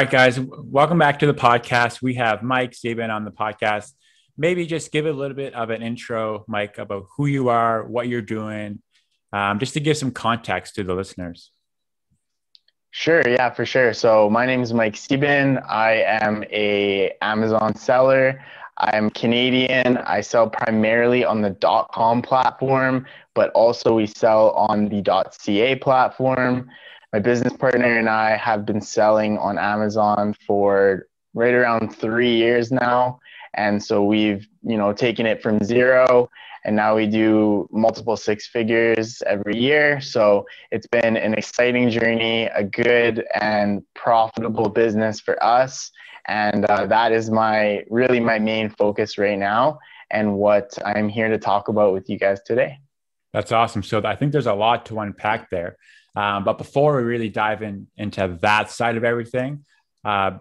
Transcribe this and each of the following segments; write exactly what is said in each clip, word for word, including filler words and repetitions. All right, guys, welcome back to the podcast. We have Mike Sieben on the podcast. Maybe just give a little bit of an intro, Mike, about who you are, what you're doing, um, just to give some context to the listeners. Sure. Yeah, for sure. So my name is Mike Sieben. I am a Amazon seller. I'm Canadian. I sell primarily on the .com platform, but also we sell on the .ca platform. My business partner and I have been selling on Amazon for right around three years now. And so we've, you know, taken it from zero and now we do multiple six figures every year. So it's been an exciting journey, a good and profitable business for us. And uh, that is my, really my main focus right now and what I'm here to talk about with you guys today. That's awesome. So I think there's a lot to unpack there. Um, but before we really dive in into that side of everything, uh,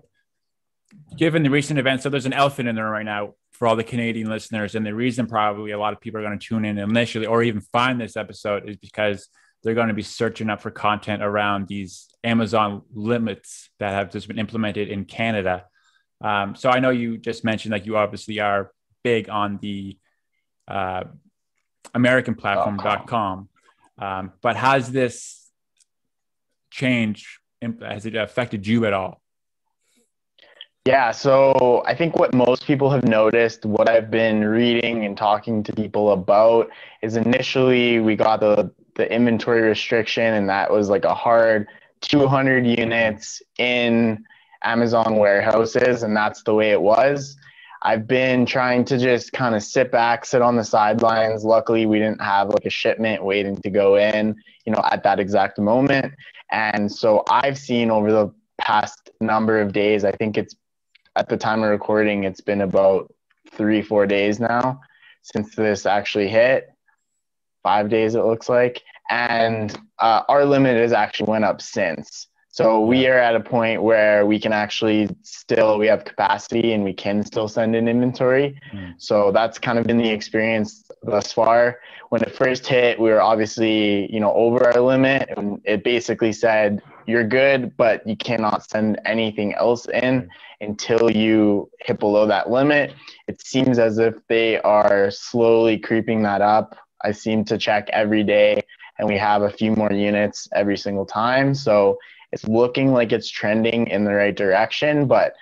given the recent events, so there's an elephant in there right now for all the Canadian listeners. And the reason probably a lot of people are going to tune in initially or even find this episode is because they're going to be searching up for content around these Amazon limits that have just been implemented in Canada. Um, so I know you just mentioned like you obviously are big on the uh, American platform dot com, um, but has this change, has it affected you at all? Yeah, so I think what most people have noticed, what I've been reading and talking to people about, is initially we got the, the inventory restriction and that was like a hard two hundred units in Amazon warehouses, and that's the way it was. I've been trying to just kind of sit back, sit on the sidelines. Luckily, we didn't have like a shipment waiting to go in, you know, at that exact moment. And so I've seen over the past number of days, I think it's at the time of recording, it's been about three, four days now since this actually hit. Five days, it looks like. And uh, our limit has actually went up since. So we are at a point where we can actually still, we have capacity and we can still send in inventory. Mm. So that's kind of been the experience thus far. When it first hit, we were obviously, you know, over our limit, and it basically said, you're good, but you cannot send anything else in mm. until you hit below that limit. It seems as if they are slowly creeping that up. I seem to check every day and we have a few more units every single time. So it's looking like it's trending in the right direction, but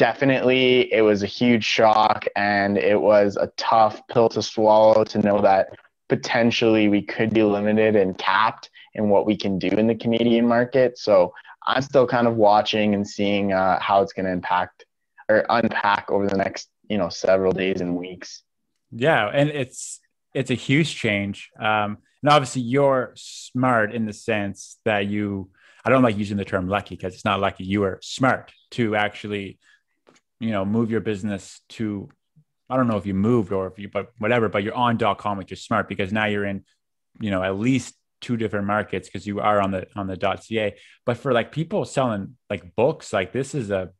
definitely it was a huge shock and it was a tough pill to swallow to know that potentially we could be limited and capped in what we can do in the Canadian market. So I'm still kind of watching and seeing uh, how it's going to impact or unpack over the next, you know, several days and weeks. Yeah. And it's, it's a huge change. Um, and obviously you're smart in the sense that you, I don't like using the term lucky because it's not lucky. You were smart to actually, you know, move your business to, I don't know if you moved or if you, but whatever, but you're on .com, which is smart because now you're in, you know, at least two different markets because you are on the, on the .ca. But for like people selling like books, like this is a,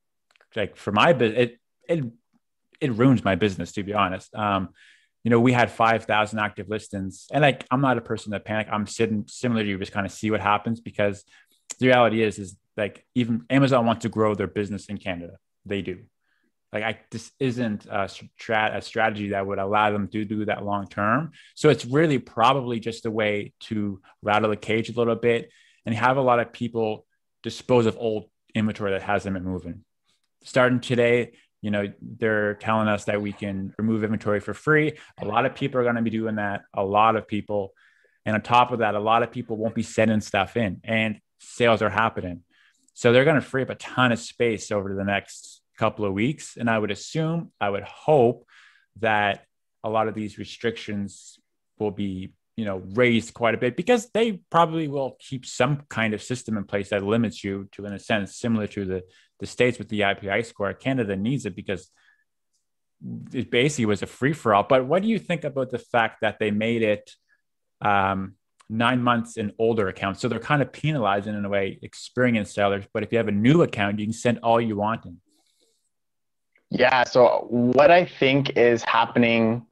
like for my business, it, it, it ruins my business, to be honest. Um, you know, we had five thousand active listings and like, I'm not a person that panic. I'm sitting similar to you, just kind of see what happens because the reality is, is like even Amazon wants to grow their business in Canada. They do. Like I, this isn't a, strat, a strategy that would allow them to do that long term. So it's really probably just a way to rattle the cage a little bit and have a lot of people dispose of old inventory that hasn't been moving. Starting today, you know, they're telling us that we can remove inventory for free. A lot of people are going to be doing that. A lot of people. And on top of that, a lot of people won't be sending stuff in. And sales are happening. So they're going to free up a ton of space over the next couple of weeks. And I would assume, I would hope that a lot of these restrictions will be, you know, raised quite a bit because they probably will keep some kind of system in place that limits you to, in a sense, similar to the, the States with the I P I score. Canada needs it because it basically was a free for all. But what do you think about the fact that they made it, um, nine months and older accounts? So they're kind of penalizing in a way experienced sellers, but if you have a new account, you can send all you want in. Yeah. So what I think is happening,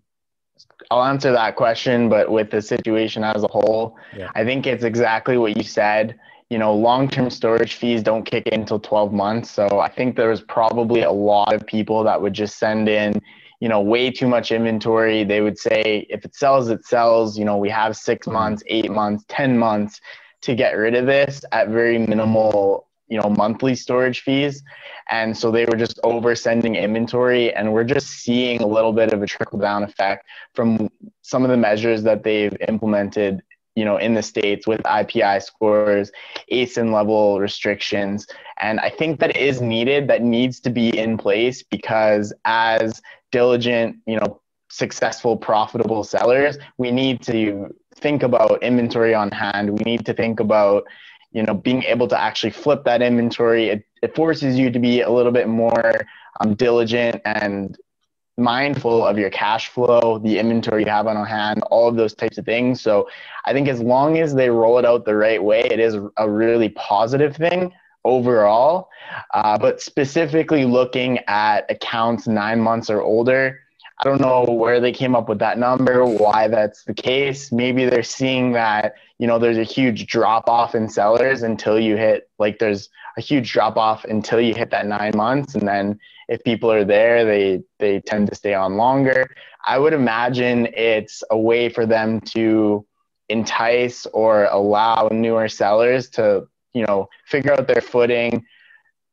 I'll answer that question, but with the situation as a whole, yeah. I think it's exactly what you said. you know, long-term storage fees don't kick in until twelve months. So I think there was probably a lot of people that would just send in, you know, way too much inventory. They would say, if it sells, it sells. You know, we have six months, eight months, ten months to get rid of this at very minimal, you know, monthly storage fees. And so they were just over sending inventory, and we're just seeing a little bit of a trickle down effect from some of the measures that they've implemented, you know, in the States with I P I scores, A S I N level restrictions. And I think that is needed, that needs to be in place, because as diligent, you know, successful, profitable sellers, we need to think about inventory on hand. We need to think about, you know, being able to actually flip that inventory. It, it forces you to be a little bit more um, diligent and mindful of your cash flow, the inventory you have on hand, all of those types of things. So I think as long as they roll it out the right way, it is a really positive thing overall. Uh, but specifically looking at accounts nine months or older, I don't know where they came up with that number, why that's the case. Maybe they're seeing that, you know, there's a huge drop off in sellers until you hit, like there's a huge drop off until you hit that nine months. And then if people are there, they, they tend to stay on longer. I would imagine it's a way for them to entice or allow newer sellers to, you know, figure out their footing,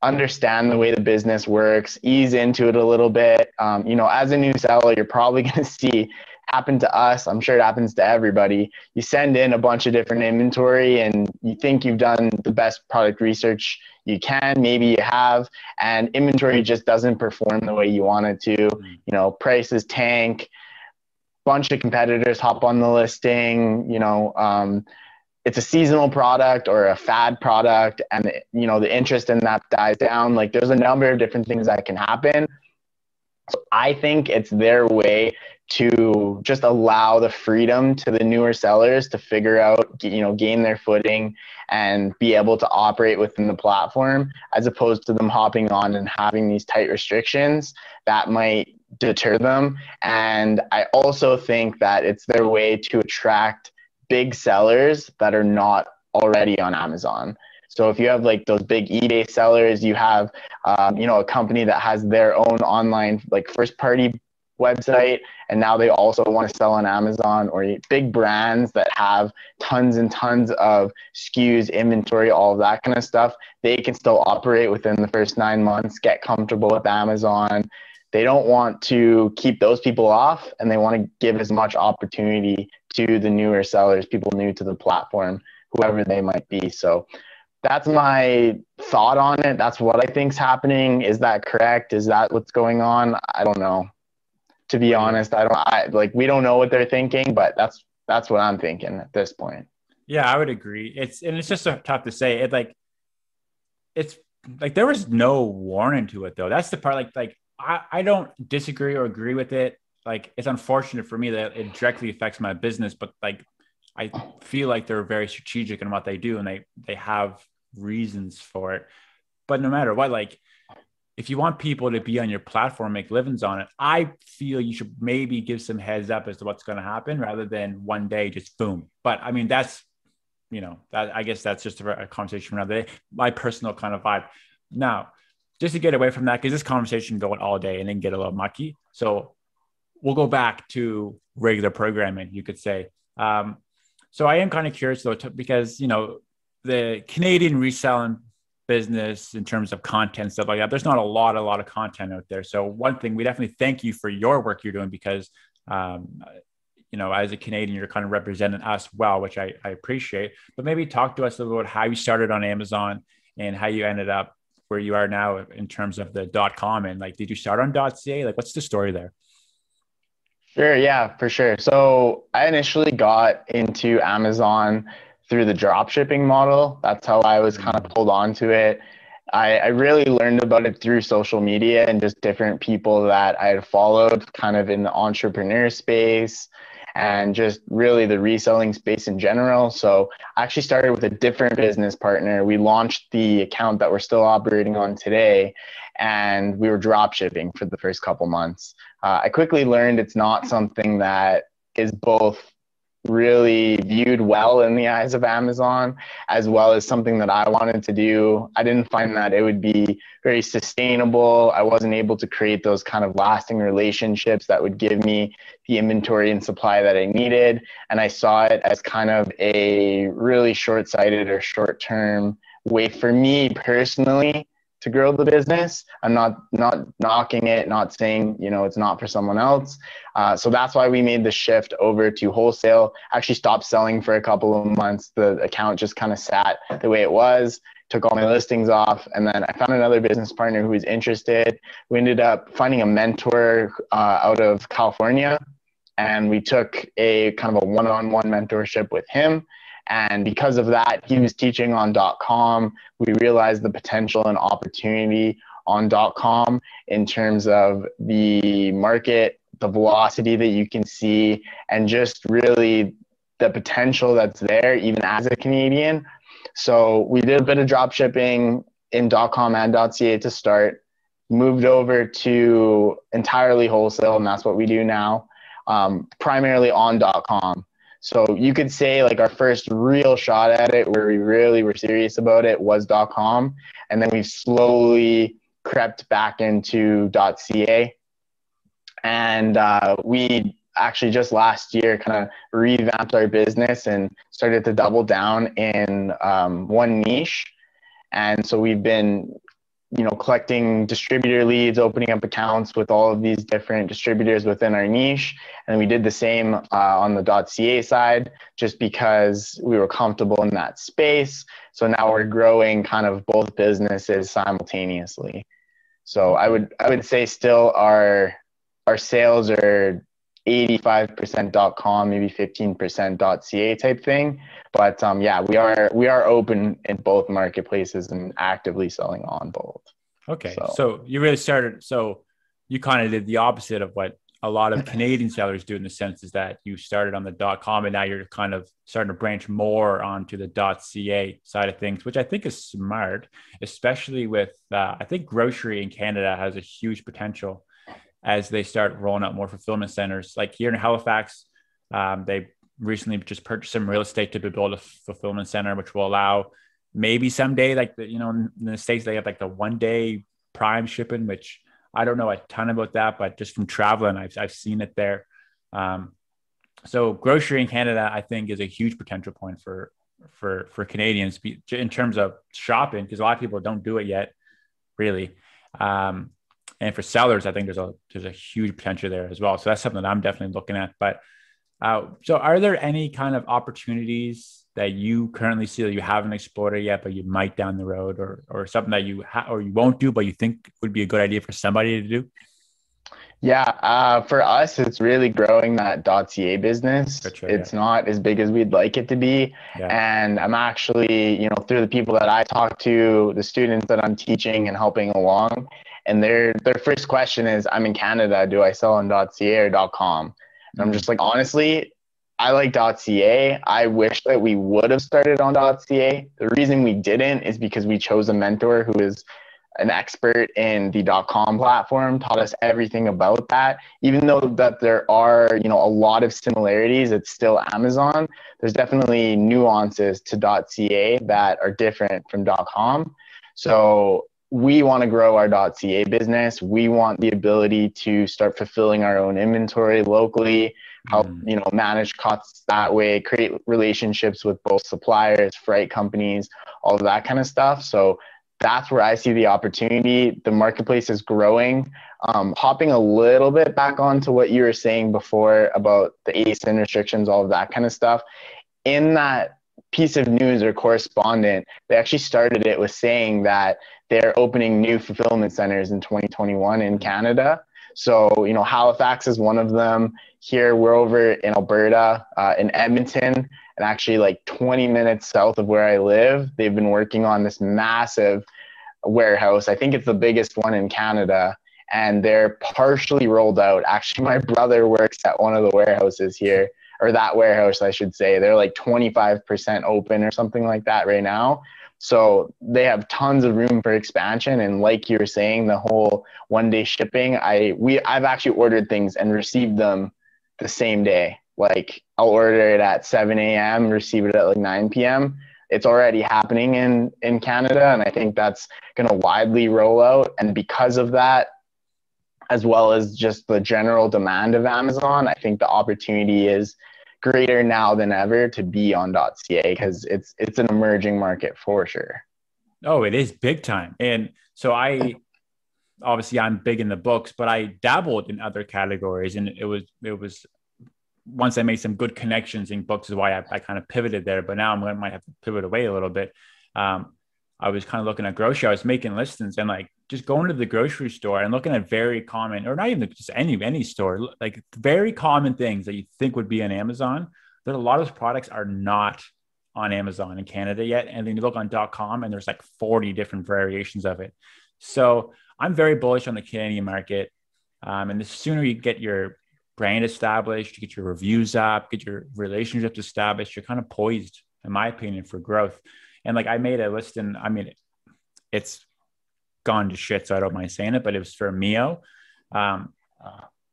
understand the way the business works, ease into it a little bit. Um, you know, as a new seller, you're probably going to see happen to us. I'm sure it happens to everybody. You send in a bunch of different inventory and you think you've done the best product research you can. Maybe you have, and inventory just doesn't perform the way you want it to. You know, prices tank, bunch of competitors hop on the listing, you know, um, it's a seasonal product or a fad product, and you know, the interest in that dies down. Like, there's a number of different things that can happen. So I think it's their way to just allow the freedom to the newer sellers to figure out, you know, gain their footing and be able to operate within the platform, as opposed to them hopping on and having these tight restrictions that might deter them. And I also think that it's their way to attract big sellers that are not already on Amazon. So if you have like those big eBay sellers, you have, um, you know, a company that has their own online, like first party website, and now they also want to sell on Amazon, or big brands that have tons and tons of S K Us, inventory, all of that kind of stuff. They can still operate within the first nine months, get comfortable with Amazon. They don't want to keep those people off, and they want to give as much opportunity to the newer sellers, people new to the platform, whoever they might be. So that's my thought on it. That's what I think's happening. Is that correct? Is that what's going on? I don't know. To be honest, I don't I, like, we don't know what they're thinking, but that's, that's what I'm thinking at this point. Yeah, I would agree. It's, and it's just so tough to say it. Like, it's like, there was no warning to it though. That's the part, like, like, I, I don't disagree or agree with it. Like, it's unfortunate for me that it directly affects my business, but like, I feel like they're very strategic in what they do, and they, they have reasons for it. But no matter what, like, if you want people to be on your platform, make livings on it, I feel you should maybe give some heads up as to what's going to happen, rather than one day just boom. But I mean, that's, you know, that, I guess that's just a, a conversation for another day, my personal kind of vibe. Now, just to get away from that, because this conversation going all day and then get a little mucky. So we'll go back to regular programming, you could say. Um, so I am kind of curious though, to, because, you know, the Canadian reselling business in terms of content, stuff like that, there's not a lot, a lot of content out there. So one thing, we definitely thank you for your work you're doing, because, um, you know, as a Canadian, you're kind of representing us well, which I, I appreciate. But maybe talk to us a little about how you started on Amazon and how you ended up where you are now in terms of the .com, and like, did you start on .ca? Like, what's the story there? Sure. Yeah, for sure. So I initially got into Amazon through the drop shipping model. That's how I was kind of pulled onto it. I, I really learned about it through social media and just different people that I had followed kind of in the entrepreneur space and just really the reselling space in general. So I actually started with a different business partner. We launched the account that we're still operating on today, and we were drop shipping for the first couple months. Uh, I quickly learned it's not something that is both really viewed well in the eyes of Amazon, as well as something that I wanted to do. I didn't find that it would be very sustainable. I wasn't able to create those kind of lasting relationships that would give me the inventory and supply that I needed. And I saw it as kind of a really short-sighted or short-term way for me personally to grow the business. I'm not not knocking it, not saying, you know, it's not for someone else. Uh, so that's why we made the shift over to wholesale. Actually stopped selling for a couple of months. The account just kind of sat the way it was, took all my listings off. And then I found another business partner who was interested. We ended up finding a mentor uh, out of California. And we took a kind of a one-on-one mentorship with him. And because of that, he was teaching on dot com. We realized the potential and opportunity on dot com in terms of the market, the velocity that you can see, and just really the potential that's there, even as a Canadian. So we did a bit of drop shipping in dot com and dot C A to start, moved over to entirely wholesale, and that's what we do now, um, primarily on dot com. So you could say like our first real shot at it, where we really were serious about it, was dot com. And then we've slowly crept back into dot C A. And uh, we actually just last year kind of revamped our business and started to double down in um, one niche. And so we've been, you know, collecting distributor leads, opening up accounts with all of these different distributors within our niche. And we did the same uh, on the .ca side, just because we were comfortable in that space. So now we're growing kind of both businesses simultaneously. So I would, I would say still our, our sales are eighty-five percent .com, maybe fifteen percent .ca type thing. But um, yeah, we are we are open in both marketplaces and actively selling on both. Okay, so, so you really started, so you kind of did the opposite of what a lot of Canadian sellers do, in the sense is that you started on the .com and now you're kind of starting to branch more onto the .ca side of things, which I think is smart, especially with, uh, I think grocery in Canada has a huge potential as they start rolling out more fulfillment centers. Like here in Halifax, um, they recently just purchased some real estate to build a fulfillment center, which will allow maybe someday, like, the, you know, in the States, they have like the one day prime shipping, which I don't know a ton about that, but just from traveling, I've, I've seen it there. Um, so grocery in Canada, I think, is a huge potential point for, for, for Canadians in terms of shopping, because a lot of people don't do it yet, really. Um, And for sellers, I think there's a there's a huge potential there as well. So that's something that I'm definitely looking at. But uh, so are there any kind of opportunities that you currently see that you haven't explored yet, but you might down the road, or or something that you ha- or you won't do, but you think would be a good idea for somebody to do? Yeah, uh, for us, it's really growing that .ca business. Sure, it's yeah. not as big as we'd like it to be. Yeah. And I'm actually, you know, through the people that I talk to, the students that I'm teaching and helping along, and their their first question is, I'm in Canada, do I sell on .ca or .com? And I'm just like, honestly, I like .ca. I wish that we would have started on .ca. The reason we didn't is because we chose a mentor who is an expert in the .com platform, taught us everything about that. Even though that there are, you know, a lot of similarities, it's still Amazon. There's definitely nuances to .ca that are different from .com. So we want to grow our .ca business. We want the ability to start fulfilling our own inventory locally, help, you know, manage costs that way, create relationships with both suppliers, freight companies, all of that kind of stuff. So that's where I see the opportunity. The marketplace is growing. Um, hopping a little bit back onto what you were saying before about the A S I N restrictions, all of that kind of stuff. In that piece of news or correspondent, they actually started it with saying that they're opening new fulfillment centers in twenty twenty-one in Canada. So, you know, Halifax is one of them. Here, we're over in Alberta, uh, in Edmonton, and actually like twenty minutes south of where I live, they've been working on this massive warehouse. I think it's the biggest one in Canada, and they're partially rolled out. Actually, my brother works at one of the warehouses here, or that warehouse, I should say. They're like twenty-five percent open or something like that right now. So they have tons of room for expansion. And like you were saying, the whole one day shipping, I, we, I've actually ordered things and received them the same day, like I'll order it at seven a m, receive it at like nine p m It's already happening in, in Canada, and I think that's going to widely roll out. And because of that, as well as just the general demand of Amazon, I think the opportunity is greater now than ever to be on .ca, because it's it's an emerging market for sure. Oh, it is big time. And so I, obviously I'm big in the books, but I dabbled in other categories, and it was, it was, once I made some good connections in books is why I, I kind of pivoted there, but now I'm going to, might have to pivot away a little bit. Um, I was kind of looking at grocery. I was making listings and like just going to the grocery store and looking at very common, or not even just any, any store, like very common things that you think would be on Amazon. But a lot of those products are not on Amazon in Canada yet. And then you look on .com and there's like forty different variations of it. So I'm very bullish on the Canadian market. Um, and the sooner you get your brand established, you get your reviews up, get your relationships established, you're kind of poised, in my opinion, for growth. And like I made a list, and I mean, it's gone to shit, so I don't mind saying it, but it was for Mio. Um,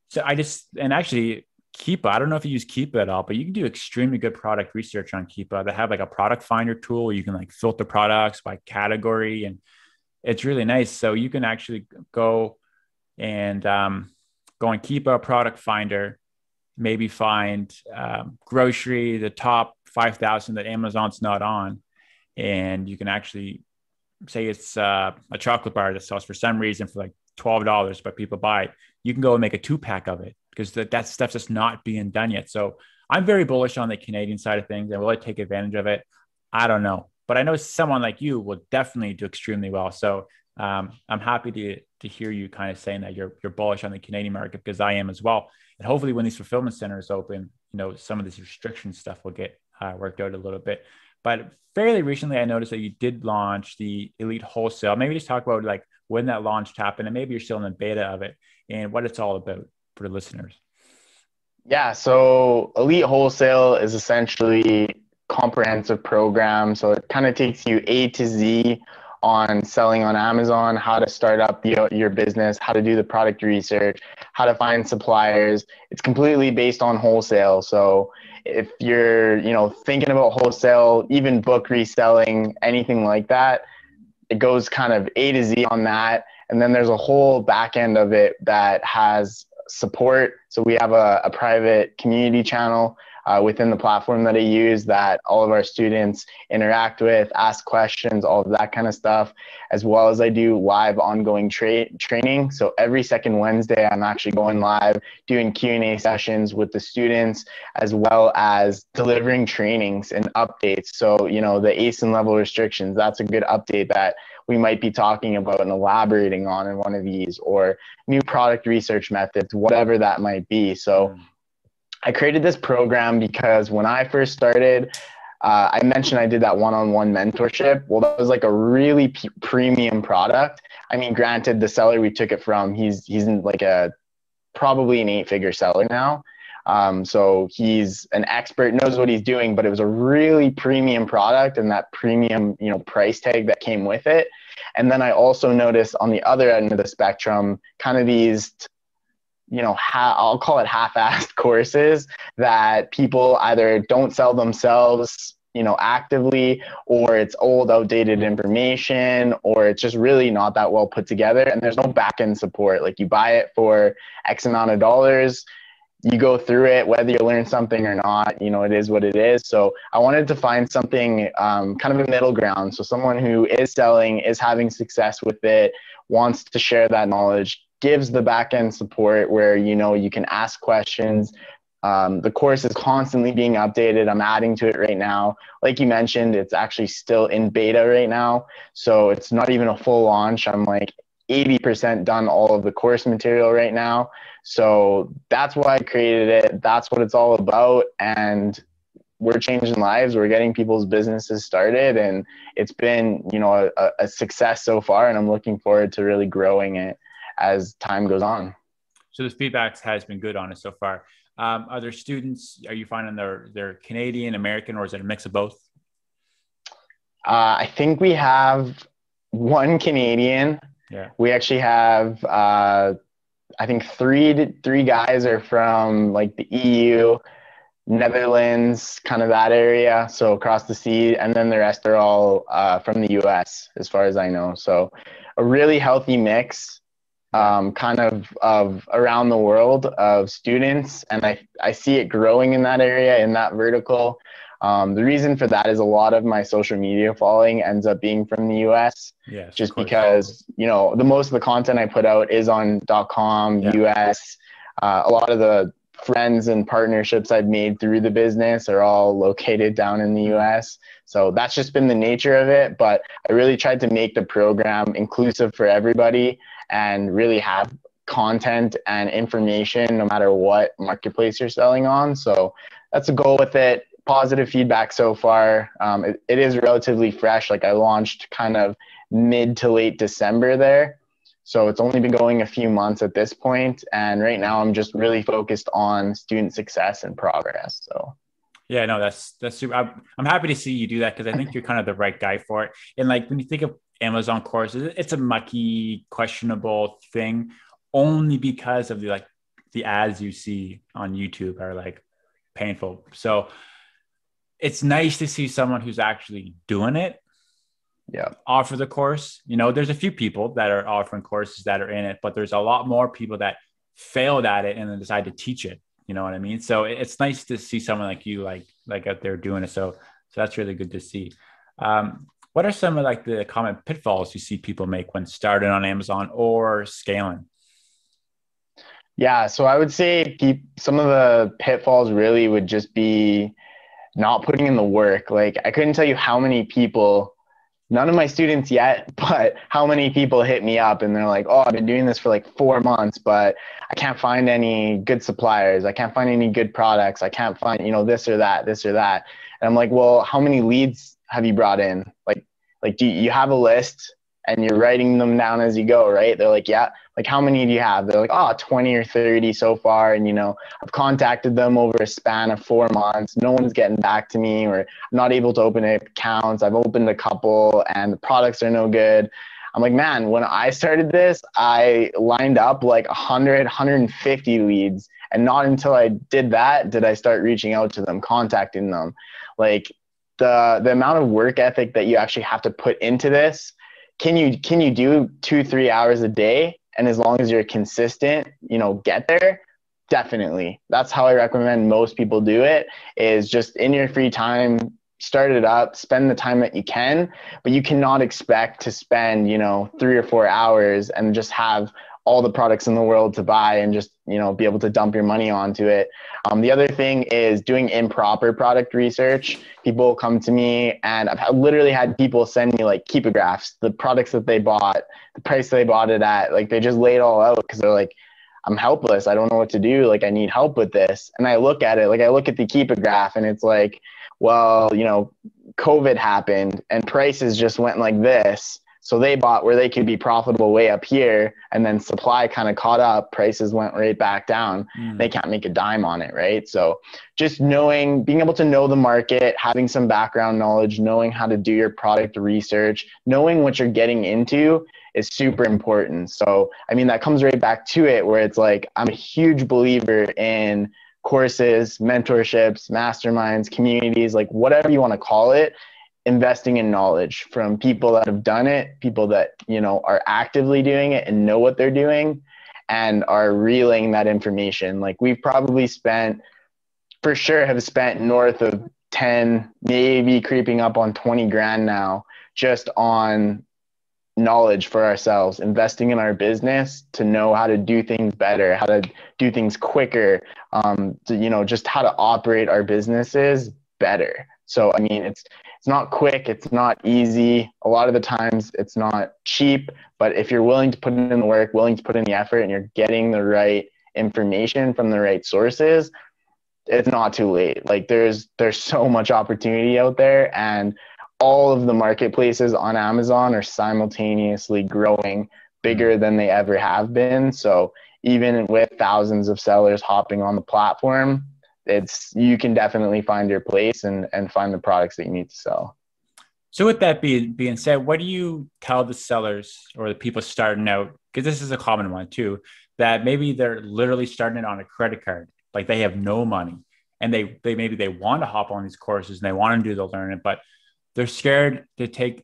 so I just, and actually Keepa, I don't know if you use Keepa at all, but you can do extremely good product research on Keepa. They have like a product finder tool where you can like filter products by category, and it's really nice. So you can actually go and, um, go and keep a product finder, maybe find um, grocery, the top five thousand that Amazon's not on. And you can actually say it's uh, a chocolate bar that sells for some reason for like twelve dollars, but people buy it. You can go and make a two pack of it, because that, that stuff's just not being done yet. So I'm very bullish on the Canadian side of things, and will I take advantage of it? I don't know, but I know someone like you will definitely do extremely well. So um, I'm happy to to hear you kind of saying that you're, you're bullish on the Canadian market, because I am as well. And hopefully when these fulfillment centers open, you know, some of this restriction stuff will get uh, worked out a little bit. But fairly recently, I noticed that you did launch the Elite Wholesale. Maybe just talk about like when that launch happened, and maybe you're still in the beta of it, and what it's all about for the listeners. Yeah. So Elite Wholesale is essentially a comprehensive program. So it kind of takes you A to Z on selling on Amazon, how to start up your, your business, how to do the product research, how to find suppliers. It's completely based on wholesale. So if you're, you know, thinking about wholesale, even book reselling, anything like that, it goes kind of A to Z on that. And then there's a whole back end of it that has support. So we have a, a private community channel Uh, within the platform that I use, that all of our students interact with, ask questions, all of that kind of stuff, as well as I do live ongoing tra- training. So every second Wednesday, I'm actually going live, doing Q and A sessions with the students, as well as delivering trainings and updates. So, you know, the A S I N level restrictions, that's a good update that we might be talking about and elaborating on in one of these, or new product research methods, whatever that might be. So mm. I created this program because when I first started, uh, I mentioned I did that one-on-one mentorship. Well, that was like a really p- premium product. I mean, granted, the seller we took it from, he's he's in like a probably an eight-figure seller now. Um, so he's an expert, knows what he's doing, but it was a really premium product, and that premium, you know, price tag that came with it. And then I also noticed on the other end of the spectrum, kind of these t- you know, ha- I'll call it half-assed courses that people either don't sell themselves, you know, actively, or it's old, outdated information, or it's just really not that well put together. And there's no back-end support. Like you buy it for X amount of dollars, you go through it, whether you learn something or not, you know, it is what it is. So I wanted to find something um, kind of a middle ground. So someone who is selling, is having success with it, wants to share that knowledge, gives the back-end support where, you know, you can ask questions. Um, the course is constantly being updated. I'm adding to it right now. Like you mentioned, it's actually still in beta right now. So it's not even a full launch. I'm like eighty percent done all of the course material right now. So that's why I created it. That's what it's all about. And we're changing lives. We're getting people's businesses started, and it's been, you know, a, a success so far. And I'm looking forward to really growing it as time goes on. So the feedback has been good on it so far. Um, are there students, are you finding they're, they're Canadian, American, or is it a mix of both? Uh, I think we have one Canadian. Yeah. We actually have, uh, I think three, three guys are from like the E U, Netherlands, kind of that area, so across the sea, and then the rest are all uh, from the U S as far as I know. So a really healthy mix, um, kind of of around the world of students, and I, I see it growing in that area, in that vertical. Um, the reason for that is a lot of my social media following ends up being from the U S Yes, just because, you know, the most of the content I put out is on .com, yeah. U S. Uh, a lot of the friends and partnerships I've made through the business are all located down in the U S. So that's just been the nature of it. But I really tried to make the program inclusive for everybody and really have content and information no matter what marketplace you're selling on. So that's the goal with it. Positive feedback so far. Um, it, it is relatively fresh. Like I launched kind of mid to late December there. So it's only been going a few months at this point. And right now I'm just really focused on student success and progress. So yeah, no, that's, that's super. I'm, I'm happy to see you do that because I think you're kind of the right guy for it. And like when you think of Amazon courses, it's a mucky, questionable thing only because of the, like the ads you see on YouTube are like painful. So it's nice to see someone who's actually doing it. Yeah. Offer the course. You know, there's a few people that are offering courses that are in it, but there's a lot more people that failed at it and then decide to teach it. You know what I mean? So it's nice to see someone like you, like, like out there doing it. So, so that's really good to see. Um, what are some of like the common pitfalls you see people make when starting on Amazon or scaling? Yeah. So I would say keep, some of the pitfalls really would just be not putting in the work. Like I couldn't tell you how many people, none of my students yet, but how many people hit me up and they're like, oh, I've been doing this for like four months, but I can't find any good suppliers. I can't find any good products. I can't find, you know, this or that, this or that. And I'm like, well, how many leads have you brought in? Like, like, do you have a list and you're writing them down as you go, right? They're like, yeah. Like, how many do you have? They're like, oh, twenty or thirty so far. And, you know, I've contacted them over a span of four months. No one's getting back to me, or I'm not able to open accounts. I've opened a couple and the products are no good. I'm like, man, when I started this, I lined up like one hundred, one hundred fifty leads. And not until I did that did I start reaching out to them, contacting them. Like the the amount of work ethic that you actually have to put into this. Can you can you do two, three hours a day? And as long as you're consistent, you know, get there. Definitely. That's how I recommend most people do it, is just in your free time, start it up, spend the time that you can, but you cannot expect to spend, you know, three or four hours and just have all the products in the world to buy and just, you know, be able to dump your money onto it. Um, the other thing is doing improper product research. People come to me and I've literally had people send me like Keepa graphs, the products that they bought, the price they bought it at, like they just lay it all out because they're like, I'm helpless. I don't know what to do. Like I need help with this. And I look at it, like I look at the Keepa graph and it's like, well, you know, COVID happened and prices just went like this. So they bought where they could be profitable way up here, and then supply kind of caught up, prices went right back down. Mm. They can't make a dime on it, right? So just knowing, being able to know the market, having some background knowledge, knowing how to do your product research, knowing what you're getting into is super important. So, I mean, that comes right back to it where it's like, I'm a huge believer in courses, mentorships, masterminds, communities, like whatever you want to call it. Investing in knowledge from people that have done it, people that, you know, are actively doing it and know what they're doing and are relaying that information. Like we've probably spent, for sure have spent north of ten, maybe creeping up on twenty grand now, just on knowledge for ourselves, investing in our business to know how to do things better, how to do things quicker, um, to, you know, just how to operate our businesses better. So, I mean, it's, it's not quick. It's not easy. A lot of the times it's not cheap, but if you're willing to put in the work, willing to put in the effort, and you're getting the right information from the right sources, it's not too late. Like there's, there's so much opportunity out there, and all of the marketplaces on Amazon are simultaneously growing bigger than they ever have been. So even with thousands of sellers hopping on the platform, it's, you can definitely find your place and, and find the products that you need to sell. So with that being, being said, what do you tell the sellers or the people starting out? Because this is a common one too, that maybe they're literally starting it on a credit card. Like they have no money and they, they, maybe they want to hop on these courses and they want to do the learning, but they're scared to take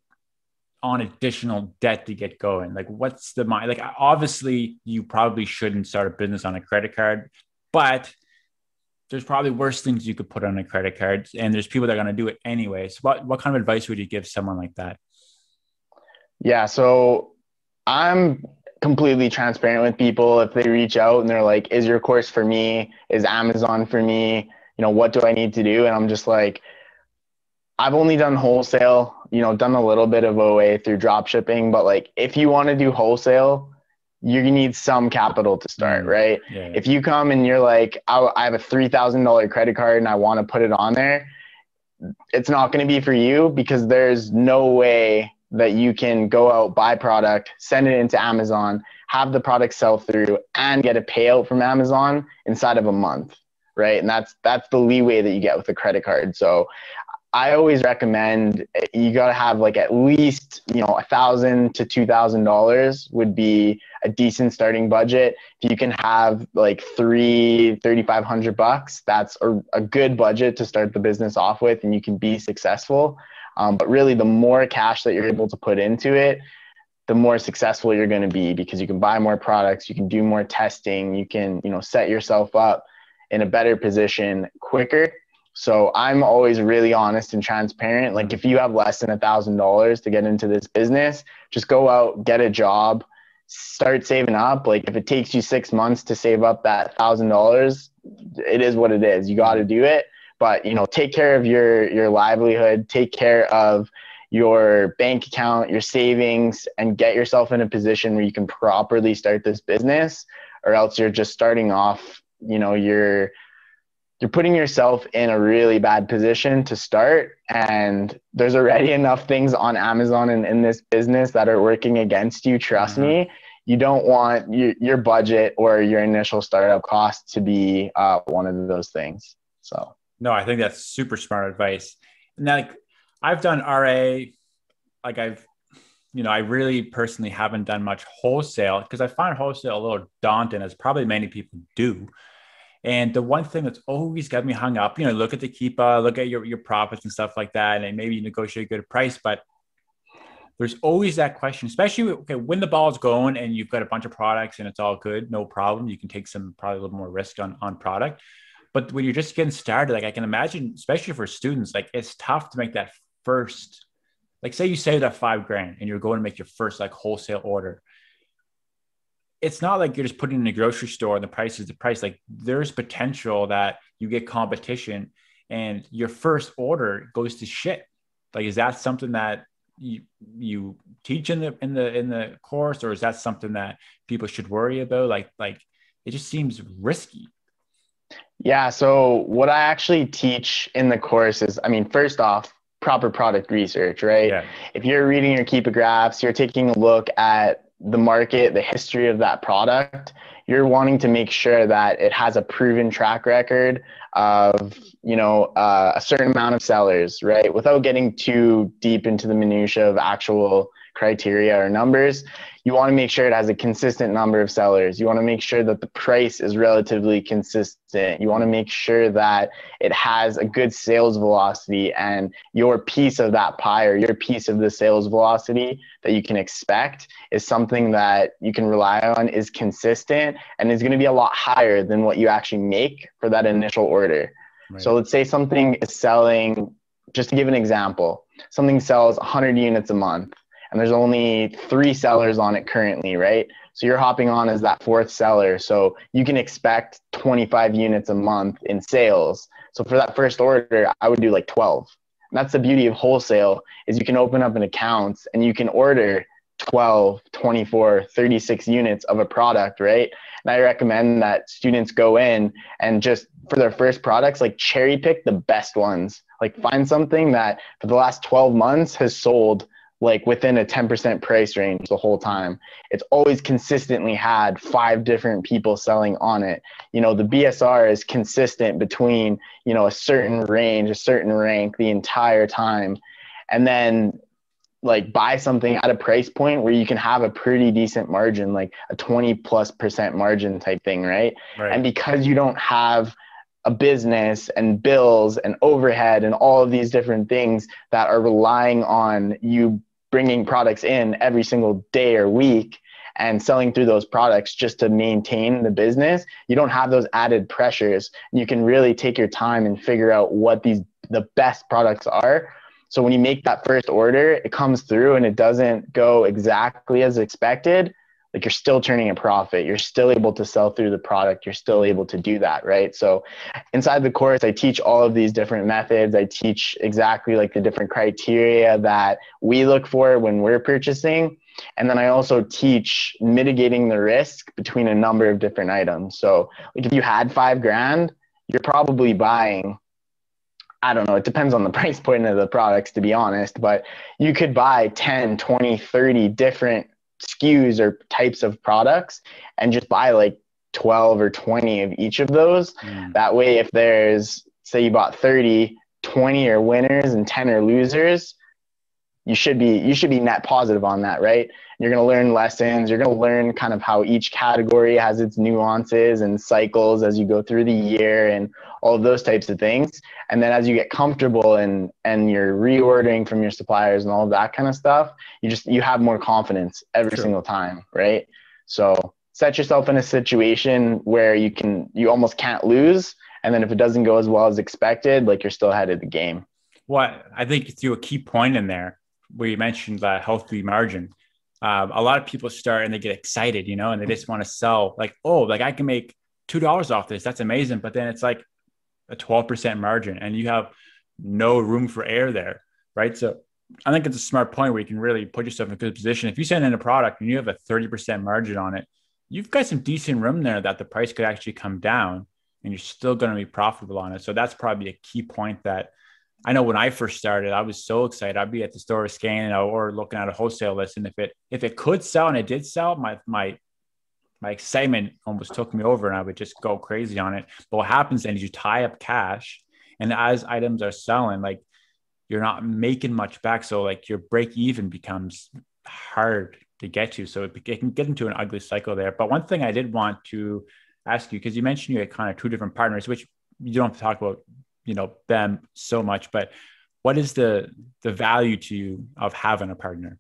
on additional debt to get going. Like, what's the mind? Like, obviously you probably shouldn't start a business on a credit card, but there's probably worse things you could put on a credit card, and there's people that are going to do it anyway. So what, what kind of advice would you give someone like that? Yeah. So I'm completely transparent with people. If they reach out and they're like, is your course for me? Is Amazon for me? You know, what do I need to do? And I'm just like, I've only done wholesale, you know, done a little bit of O A through drop shipping, but like, if you want to do wholesale, you need some capital to start, right? Yeah, yeah. If you come and you're like, I, I have a three thousand dollars credit card and I want to put it on there, it's not going to be for you, because there's no way that you can go out, buy product, send it into Amazon, have the product sell through, and get a payout from Amazon inside of a month, right? And that's that's the leeway that you get with a credit card. So I always recommend you got to have like at least, you know, a thousand to two thousand dollars would be a decent starting budget. If you can have like three thirty five hundred bucks, that's a, a good budget to start the business off with, and you can be successful. Um, but really, the more cash that you're able to put into it, the more successful you're going to be, because you can buy more products, you can do more testing, you can, you know, set yourself up in a better position quicker. So I'm always really honest and transparent. Like, if you have less than a thousand dollars to get into this business, just go out, get a job, start saving up. Like, if it takes you six months to save up that thousand dollars, it is what it is. You got to do it. But, you know, take care of your, your livelihood, take care of your bank account, your savings, and get yourself in a position where you can properly start this business, or else you're just starting off, you know, you're, you're putting yourself in a really bad position to start. And there's already enough things on Amazon and in this business that are working against you. Trust mm-hmm. me, you don't want your, your budget or your initial startup cost to be uh, one of those things. So, no, I think that's super smart advice. And like, I've done R A, like I've, you know, I really personally haven't done much wholesale, because I find wholesale a little daunting, as probably many people do. And the one thing that's always got me hung up, you know, look at the Keepa, look at your, your profits and stuff like that, and maybe you negotiate a good price, but there's always that question, especially okay, when the ball's going and you've got a bunch of products and it's all good, no problem. You can take some, probably a little more risk on, on product. But when you're just getting started, like I can imagine, especially for students, like it's tough to make that first, like say you saved that five grand and you're going to make your first like wholesale order. It's not like you're just putting in a grocery store and the price is the price. Like there's potential that you get competition and your first order goes to shit. Like, is that something that you, you teach in the, in the, in the course, or is that something that people should worry about? Like, like it just seems risky. Yeah. So what I actually teach in the course is, I mean, first off, proper product research, right? Yeah. If you're reading your Keepa graphs, you're taking a look at the market, the history of that product, you're wanting to make sure that it has a proven track record of, you know, uh, a certain amount of sellers, right? Without getting too deep into the minutia of actual criteria or numbers, you want to make sure it has a consistent number of sellers. You want to make sure that the price is relatively consistent. You want to make sure that it has a good sales velocity, and your piece of that pie or your piece of the sales velocity that you can expect is something that you can rely on, is consistent, and is going to be a lot higher than what you actually make for that initial order. Right. So let's say something is selling, just to give an example, something sells one hundred units a month. And there's only three sellers on it currently, right? So you're hopping on as that fourth seller. So you can expect twenty-five units a month in sales. So for that first order, I would do like twelve. And that's the beauty of wholesale, is you can open up an account and you can order twelve, twenty-four, thirty-six units of a product, right? And I recommend that students go in and just for their first products, like cherry pick the best ones. Like find something that for the last twelve months has sold like within a ten percent price range the whole time. It's always consistently had five different people selling on it. You know, the B S R is consistent between, you know, a certain range, a certain rank the entire time. And then like buy something at a price point where you can have a pretty decent margin, like a twenty plus percent margin type thing, right? Right. And because you don't have a business and bills and overhead and all of these different things that are relying on you bringing products in every single day or week and selling through those products just to maintain the business, you don't have those added pressures. You can really take your time and figure out what these the best products are. So when you make that first order, it comes through and it doesn't go exactly as expected, like you're still turning a profit, you're still able to sell through the product, you're still able to do that, right? So inside the course, I teach all of these different methods. I teach exactly like the different criteria that we look for when we're purchasing. And then I also teach mitigating the risk between a number of different items. So like if you had five grand, you're probably buying, I don't know, it depends on the price point of the products, to be honest, but you could buy ten, twenty, thirty different S K Us or types of products and just buy like twelve or twenty of each of those. Mm. That way, if there's, say you bought thirty, twenty are winners and ten are losers, you should be, you should be net positive on that, right? You're going to learn lessons. You're going to learn kind of how each category has its nuances and cycles as you go through the year and all of those types of things. And then as you get comfortable and, and you're reordering from your suppliers and all of that kind of stuff, you just, you have more confidence every True. Single time, right? So set yourself in a situation where you can, you almost can't lose. And then if it doesn't go as well as expected, like you're still ahead of the game. Well, I think you threw a key point in there, where you mentioned the healthy margin. Um, a lot of people start and they get excited, you know, and they just want to sell like, oh, like I can make two dollars off this. That's amazing. But then it's like a twelve percent margin and you have no room for error there, right? So I think it's a smart point where you can really put yourself in a good position. If you send in a product and you have a thirty percent margin on it, you've got some decent room there that the price could actually come down and you're still going to be profitable on it. So that's probably a key point that I know when I first started, I was so excited. I'd be at the store scanning or looking at a wholesale list. And if it, if it could sell and it did sell, my, my, my excitement almost took me over and I would just go crazy on it. But what happens then is you tie up cash, and as items are selling, like you're not making much back. So like your break even becomes hard to get to. So it, it can get into an ugly cycle there. But one thing I did want to ask you, because you mentioned you had kind of two different partners, which you don't have to talk about, you know, them so much, but what is the, the value to you of having a partner?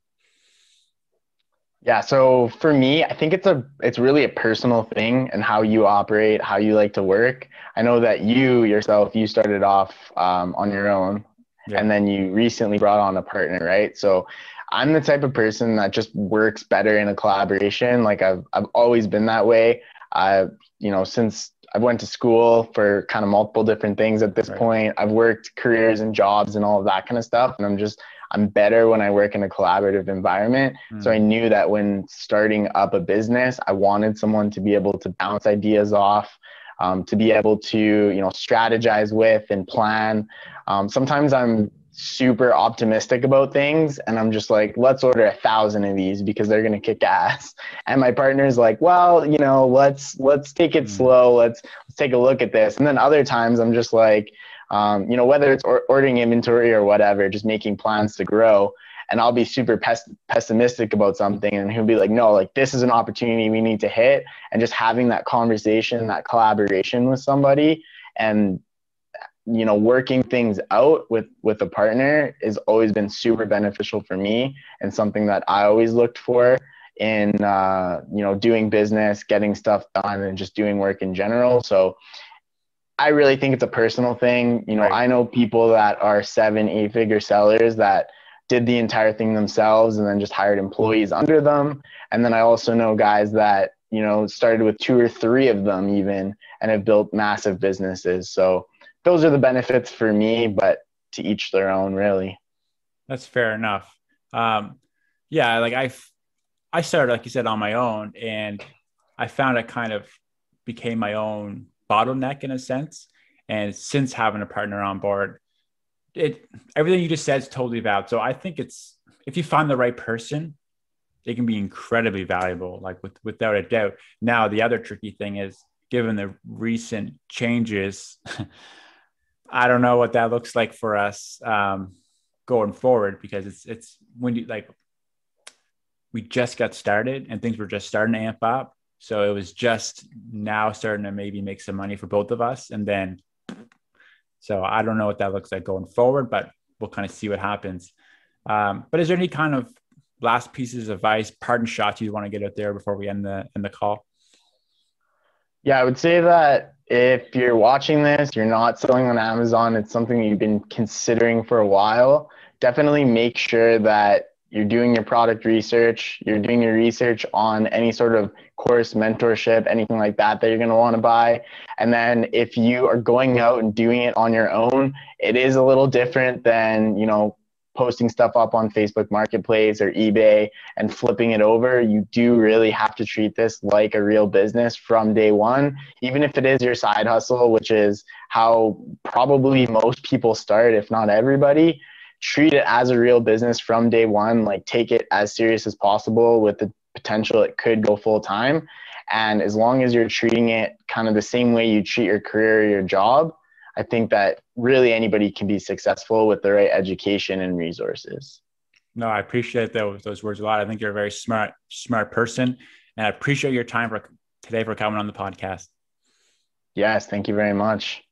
Yeah. So for me, I think it's a, it's really a personal thing and how you operate, how you like to work. I know that you yourself, you started off um, on your own, yeah, and then you recently brought on a partner, right? So I'm the type of person that just works better in a collaboration. Like I've, I've always been that way. I, you know, since I went to school for kind of multiple different things at this right. point. I've worked careers and jobs and all of that kind of stuff. And I'm just, I'm better when I work in a collaborative environment. Mm. So I knew that when starting up a business, I wanted someone to be able to bounce ideas off, um, to be able to, you know, strategize with and plan. Um, sometimes I'm super optimistic about things and I'm just like, let's order a thousand of these because they're going to kick ass. And my partner's like, well, you know, let's, let's take it mm-hmm. slow. Let's, let's take a look at this. And then other times I'm just like, um, you know, whether it's or- ordering inventory or whatever, just making plans to grow. And I'll be super pes- pessimistic about something. And he'll be like, no, like this is an opportunity we need to hit. And just having that conversation, that collaboration with somebody, and you know, working things out with, with a partner has always been super beneficial for me and something that I always looked for in, uh, you know, doing business, getting stuff done, and just doing work in general. So I really think it's a personal thing. You know, right. I know people that are seven, eight figure sellers that did the entire thing themselves and then just hired employees under them. And then I also know guys that, you know, started with two or three of them even and have built massive businesses. So those are the benefits for me, but to each their own, really. That's fair enough. Um, yeah, like I, I started, like you said, on my own, and I found I kind of became my own bottleneck in a sense. And since having a partner on board, it everything you just said is totally valid. So I think it's, if you find the right person, they can be incredibly valuable, like with, without a doubt. Now, the other tricky thing is, given the recent changes, I don't know what that looks like for us um, going forward, because it's, it's when you like, we just got started and things were just starting to amp up. So it was just now starting to maybe make some money for both of us. And then So I don't know what that looks like going forward, but we'll kind of see what happens. Um, but is there any kind of last pieces of advice, pardon shots you want to get out there before we end the end the call? Yeah, I would say that if you're watching this, you're not selling on Amazon, it's something you've been considering for a while, definitely make sure that you're doing your product research, you're doing your research on any sort of course, mentorship, anything like that that you're going to want to buy. And then if you are going out and doing it on your own, it is a little different than, you know, posting stuff up on Facebook Marketplace or eBay and flipping it over. You do really have to treat this like a real business from day one, even if it is your side hustle, which is how probably most people start, if not everybody. Treat it as a real business from day one, like take it as serious as possible with the potential it could go full time. And as long as you're treating it kind of the same way you treat your career or your job, I think that really anybody can be successful with the right education and resources. No, I appreciate those, those words a lot. I think you're a very smart, smart person, and I appreciate your time for today for coming on the podcast. Yes. Thank you very much.